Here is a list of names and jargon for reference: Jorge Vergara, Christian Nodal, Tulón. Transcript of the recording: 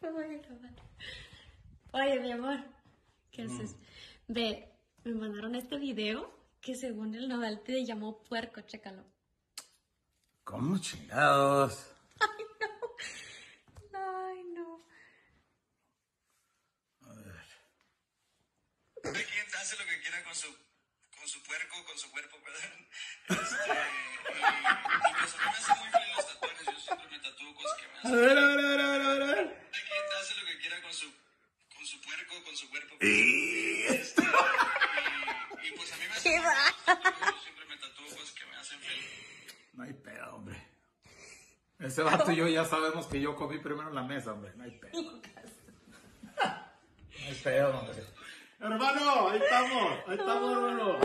Me voy a acabar. Oye, mi amor, ¿qué haces? Ve, me mandaron este video que según el Nodal te llamó puerco, chécalo. ¿Cómo chingados? Ay, no. Ay, no. A ver. ¿Quién hace lo que quiera con su puerco, con su cuerpo, perdón? Y eso me hace muy feliz los tatuajes. Yo siempre me tatúo cosas que me hacen. A ver. ¿Quién hace lo que quiera con su puerco, con su cuerpo? Y pues a mí me hace feliz los tatuajes. Yo siempre me tatúo cosas que me hacen feliz. No hay pedo, hombre. Ese vato y yo ya sabemos que yo comí primero en la mesa, hombre. No hay pedo. No hay pedo, hombre. Hermano, ahí estamos, hermano.